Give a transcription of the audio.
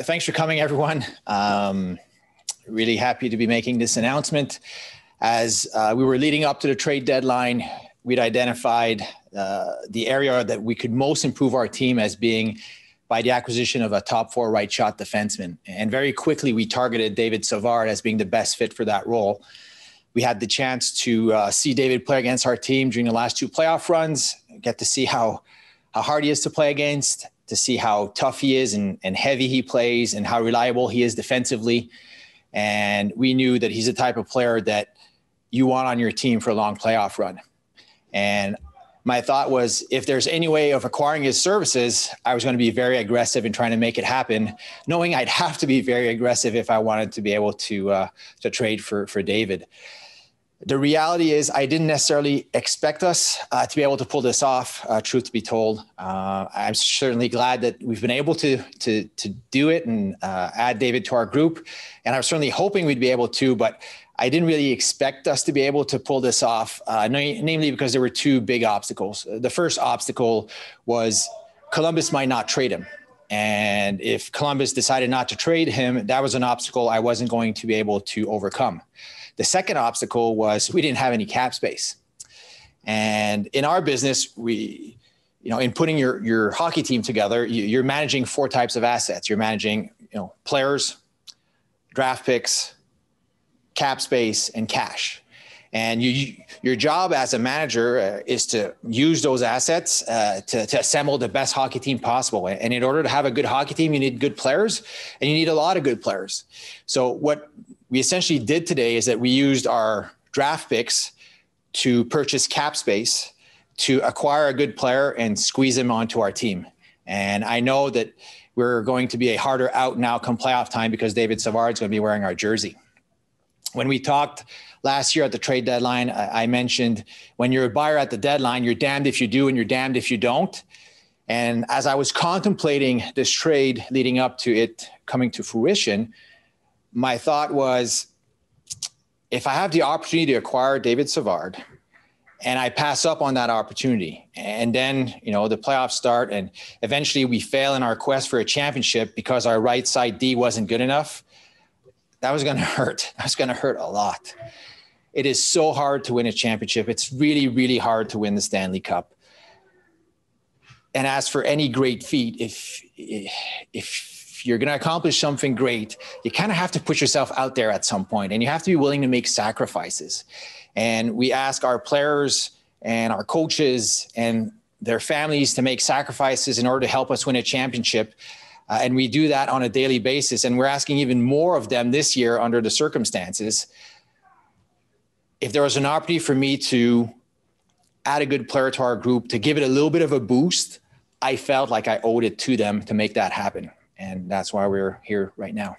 Thanks for coming, everyone. Really happy to be making this announcement. As we were leading up to the trade deadline, we'd identified the area that we could most improve our team as being by the acquisition of a top-four right shot defenseman. And very quickly, we targeted David Savard as being the best fit for that role. We had the chance to see David play against our team during the last two playoff runs, get to see how hard he is to play against, to see how tough he is and heavy he plays and how reliable he is defensively. And we knew that he's the type of player that you want on your team for a long playoff run. And my thought was, if there's any way of acquiring his services, I was going to be very aggressive in trying to make it happen, knowing I'd have to be very aggressive if I wanted to be able to trade for David. The reality is I didn't necessarily expect us to be able to pull this off, truth be told. I'm certainly glad that we've been able to do it and add David to our group. And I was certainly hoping we'd be able to, but I didn't really expect us to be able to pull this off, namely because there were two big obstacles. The first obstacle was Columbus might not trade him. And if Columbus decided not to trade him, that was an obstacle I wasn't going to be able to overcome. The second obstacle was we didn't have any cap space. And in our business, we, you know, in putting your hockey team together, you're managing four types of assets. You're managing, you know, players, draft picks, cap space, and cash. And your job as a manager is to use those assets to assemble the best hockey team possible. And in order to have a good hockey team, you need good players, and you need a lot of good players. So what we essentially did today is that we used our draft picks to purchase cap space to acquire a good player and squeeze him onto our team. And I know that we're going to be a harder out now come playoff time because David Savard is going to be wearing our jersey. When we talked last year at the trade deadline, I mentioned when you're a buyer at the deadline, you're damned if you do and you're damned if you don't. And as I was contemplating this trade leading up to it coming to fruition, my thought was, if I have the opportunity to acquire David Savard and I pass up on that opportunity, and then, you know, the playoffs start and eventually we fail in our quest for a championship because our right side D wasn't good enough, that was going to hurt. That was going to hurt a lot. It is so hard to win a championship. It's really, really hard to win the Stanley Cup. And as for any great feat, if you're going to accomplish something great, you kind of have to put yourself out there at some point, and you have to be willing to make sacrifices. And we ask our players and our coaches and their families to make sacrifices in order to help us win a championship. And we do that on a daily basis. And we're asking even more of them this year under the circumstances. If there was an opportunity for me to add a good player to our group, to give it a little bit of a boost, I felt like I owed it to them to make that happen. And that's why we're here right now.